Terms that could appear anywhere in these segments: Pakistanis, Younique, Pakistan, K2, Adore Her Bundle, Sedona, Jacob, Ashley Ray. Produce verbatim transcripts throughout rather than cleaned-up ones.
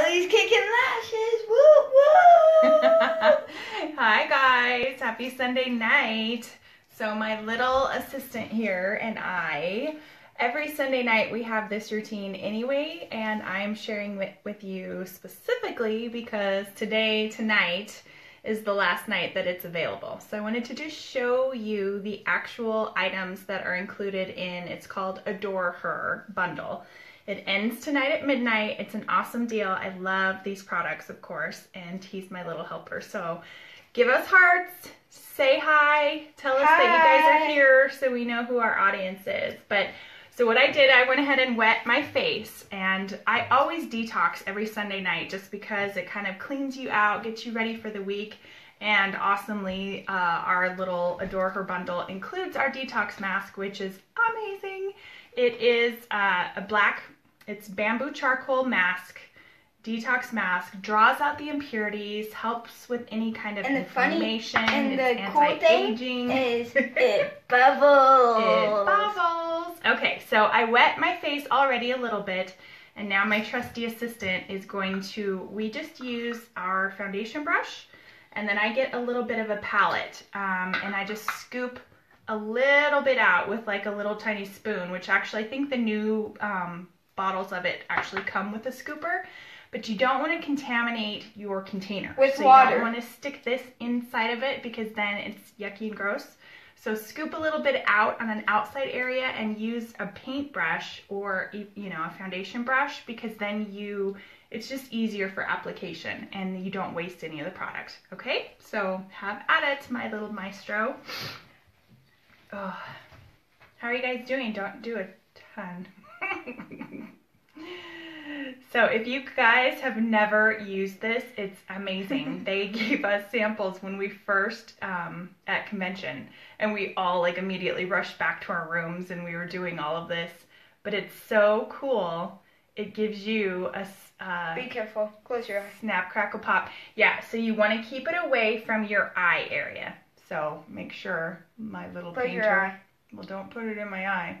Carly's kicking lashes. Woo woo. Hi guys. Happy Sunday night. So my little assistant here and I, every Sunday night we have this routine anyway, and I'm sharing it with you specifically because today, tonight, is the last night that it's available. So I wanted to just show you the actual items that are included in, it's called Adore Her Bundle. It ends tonight at midnight. It's an awesome deal. I love these products, of course, and he's my little helper. So give us hearts, say hi, tell us hi. That you guys are here so we know who our audience is. But so what I did, I went ahead and wet my face, and I always detox every Sunday night just because it kind of cleans you out, gets you ready for the week, and awesomely uh, our little Adore Her Bundle includes our detox mask, which is amazing. It is uh, a black, it's bamboo charcoal mask, detox mask, draws out the impurities, helps with any kind of and inflammation, funny, and it's the cool anti-aging. Thing is it bubbles. It bubbles. Okay, so I wet my face already a little bit, and now my trusty assistant is going to, we just use our foundation brush, and then I get a little bit of a palette, um, and I just scoop a little bit out with like a little tiny spoon, which actually I think the new um, bottles of it actually come with a scooper, but you don't want to contaminate your container. With so water. You don't want to stick this inside of it because then it's yucky and gross. So scoop a little bit out on an outside area and use a paintbrush or, you know, a foundation brush, because then you, it's just easier for application and you don't waste any of the product. Okay, so have at it, my little maestro. Oh, how are you guys doing? Don't do a ton. So if you guys have never used this, it's amazing. They gave us samples when we first um, at convention, and we all like immediately rushed back to our rooms and we were doing all of this. But it's so cool. It gives you a uh, be careful. Close your eyes. Snap, crackle, pop. Yeah. So you want to keep it away from your eye area. So make sure my little put painter. Your eye. Well, don't put it in my eye.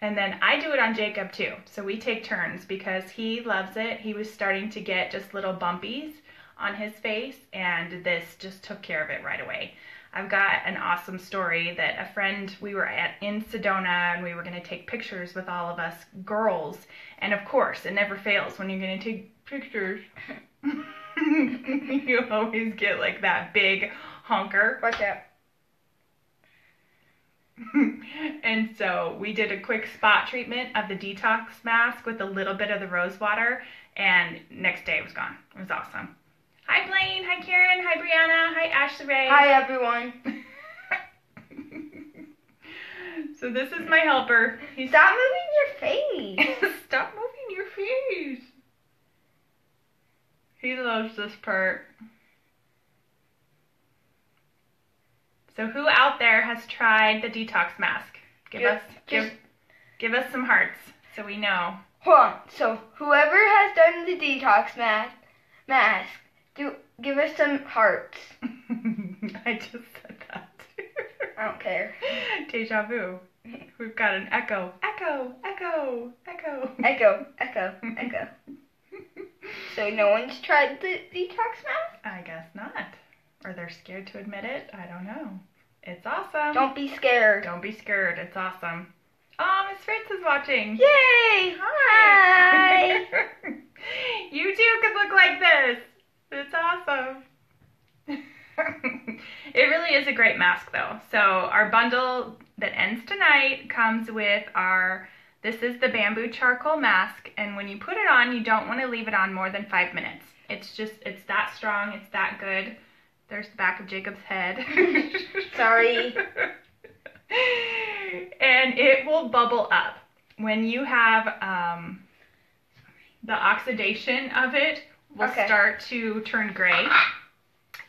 And then I do it on Jacob too. So we take turns because he loves it. He was starting to get just little bumpies on his face, and this just took care of it right away. I've got an awesome story that a friend, we were at in Sedona and we were gonna take pictures with all of us girls. And of course, it never fails when you're gonna take pictures. You always get like that big honker. Watch out. And so we did a quick spot treatment of the detox mask with a little bit of the rose water, and next day it was gone. It was awesome. Hi Blaine, hi Karen, hi Brianna, hi Ashley Ray. Hi everyone. So this is my helper. He's Stop moving your face. Stop moving your face. He loves this part. So who out there has tried the detox mask? Give just, us give, just, give us some hearts so we know. Hold on. So whoever has done the detox mask, mask, do give us some hearts. I just said that. I don't care. Deja vu. We've got an echo. Echo. Echo. Echo. Echo. Echo. Echo. So no one's tried the detox mask? I guess not. Or they're scared to admit it. I don't know. It's awesome. Don't be scared. Don't be scared. It's awesome. Oh, Miss Fritz is watching. Yay! Hi! Hi. You too could look like this. It's awesome. It really is a great mask, though. So our bundle that ends tonight comes with our, this is the bamboo charcoal mask, and when you put it on, you don't want to leave it on more than five minutes. It's just, it's that strong, it's that good. There's the back of Jacob's head. Sorry. And it will bubble up. When you have um, the oxidation of it will okay. start to turn gray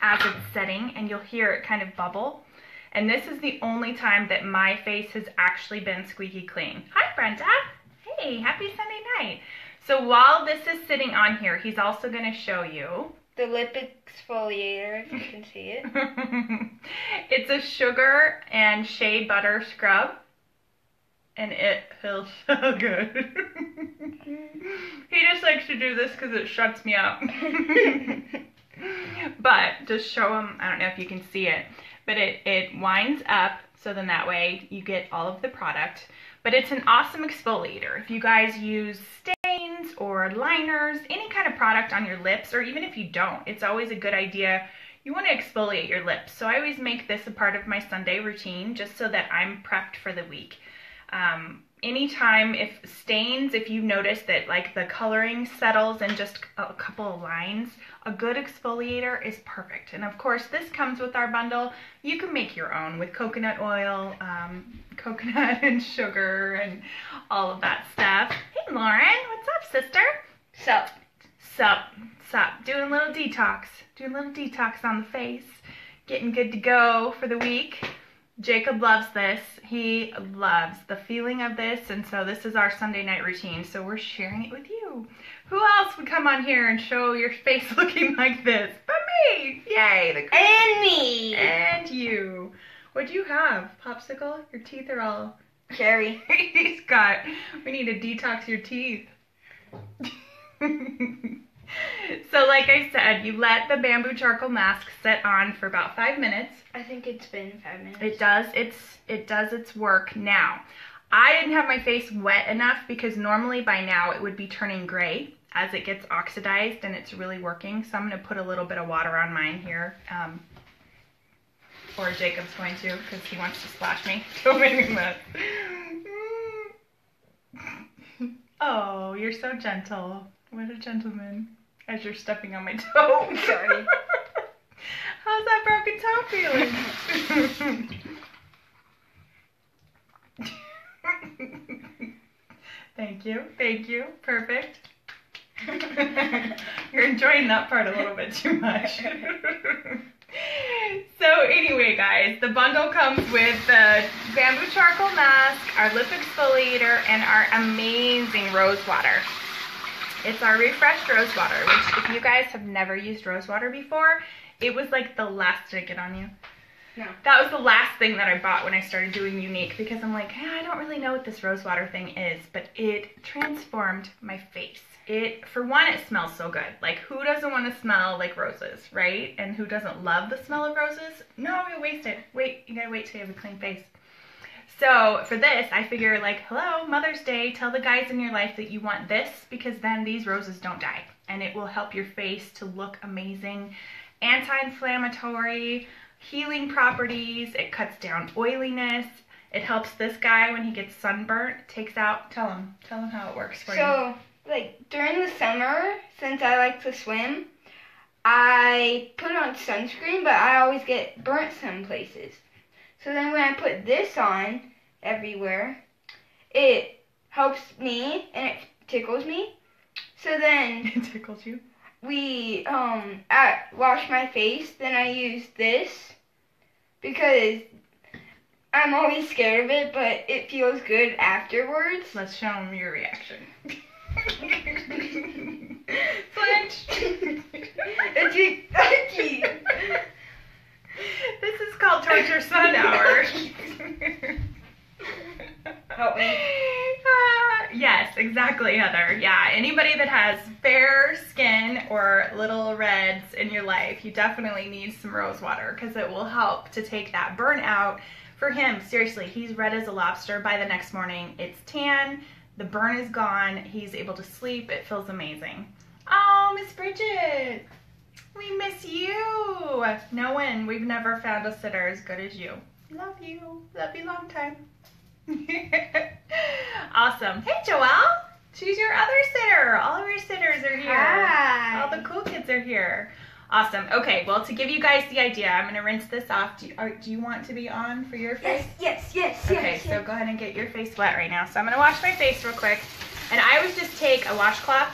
as it's setting, and you'll hear it kind of bubble. And this is the only time that my face has actually been squeaky clean. Hi, Brenda. Hey, happy Sunday night. So while this is sitting on here, he's also going to show you the lip exfoliator, if you can see it. It's a sugar and shea butter scrub. and it feels so good. He just likes to do this because it shuts me up. But just show him, I don't know if you can see it, but it, it winds up, so then that way you get all of the product. But it's an awesome exfoliator. If you guys use stains or liners, any kind of product on your lips, or even if you don't, it's always a good idea. You want to exfoliate your lips. So I always make this a part of my Sunday routine just so that I'm prepped for the week. Um, anytime if stains, if you notice that like the coloring settles in just a couple of lines, a good exfoliator is perfect. And of course this comes with our bundle. You can make your own with coconut oil, um, coconut and sugar and all of that stuff. Hey Lauren, what's up sister? Sup. Sup. Sup. Doing a little detox. Doing a little detox on the face. Getting good to go for the week. Jacob loves this. He loves the feeling of this, and so this is our Sunday night routine, so we're sharing it with you. Who else would come on here and show your face looking like this? But me! Yay! The and me! And you. What do you have? Popsicle? Your teeth are all... cherry. He's got... We need to detox your teeth. So like I said, you let the bamboo charcoal mask sit on for about five minutes. I think it's been five minutes. It does. It's, it does its work now. I didn't have my face wet enough because normally by now it would be turning gray as it gets oxidized and it's really working. So I'm going to put a little bit of water on mine here. Um, or Jacob's going to because he wants to splash me. Don't make me mess. Oh, you're so gentle. What a gentleman. As you're stepping on my toe. Oh, sorry. How's that broken toe feeling? Thank you. Thank you. Perfect. You're enjoying that part a little bit too much. So anyway, guys, the bundle comes with the bamboo charcoal mask, our lip exfoliator, and our amazing rose water. It's our refreshed rose water, which if you guys have never used rose water before, it was like the last, did I get on you? No. That was the last thing that I bought when I started doing Younique because I'm like, hey, I don't really know what this rose water thing is, but it transformed my face. It, for one, it smells so good. Like who doesn't want to smell like roses, right? And who doesn't love the smell of roses? No, I'm gonna waste it. Wait, you gotta wait till you have a clean face. So for this, I figure like, hello, Mother's Day, tell the guys in your life that you want this because then these roses don't die and it will help your face to look amazing. Anti-inflammatory, healing properties, it cuts down oiliness. It helps this guy when he gets sunburnt, takes out, tell him, tell him how it works for you. So like during the summer, since I like to swim, I put on sunscreen, but I always get burnt some places. So then when I put this on everywhere, it helps me and it tickles me. So then... It tickles you? We, um, I wash my face, then I use this because I'm always scared of it, but it feels good afterwards. Let's show them your reaction. Flinch! It's yucky! This is called Torture Sun Hour. Help me. Uh, yes, exactly, Heather. Yeah, anybody that has fair skin or little reds in your life, you definitely need some rose water because it will help to take that burnout. For him, seriously, he's red as a lobster. By the next morning, it's tan. The burn is gone. He's able to sleep. It feels amazing. Oh, Miss Bridget. We miss you. No one. We've never found a sitter as good as you. Love you. Love you long time. Awesome. Hey, Joelle. She's your other sitter. All of your sitters are here. Hi. All the cool kids are here. Awesome. Okay, well, to give you guys the idea, I'm going to rinse this off. Do you, are, do you want to be on for your face? Yes, yes, yes. Okay, yes, so yes. Go ahead and get your face wet right now. So I'm going to wash my face real quick. And I always just take a washcloth,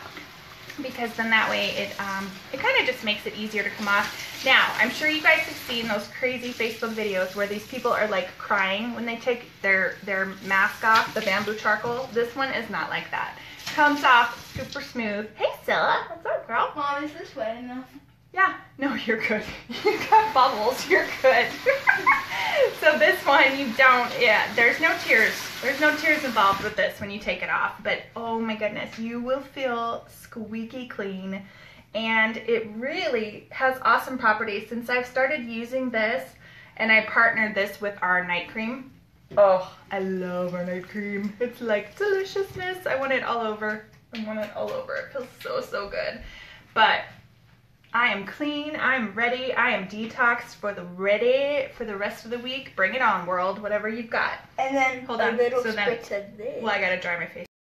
because then that way it um, it kind of just makes it easier to come off. Now, I'm sure you guys have seen those crazy Facebook videos where these people are like crying when they take their, their mask off, the bamboo charcoal. This one is not like that. Comes off super smooth. Hey, Scylla. What's up, girl? Mom, is this wet enough? Yeah, no, you're good. You got bubbles, you're good. So this one, you don't, yeah, there's no tears. There's no tears involved with this when you take it off. But oh my goodness, you will feel squeaky clean. And it really has awesome properties. Since I've started using this and I partnered this with our night cream, oh, I love our night cream. It's like deliciousness. I want it all over. I want it all over. It feels so, so good. But I am clean. I am ready. I am detoxed for the ready for the rest of the week. Bring it on, world. Whatever you've got. And then hold on. A little so spritz then, of this. Well, I gotta dry my face.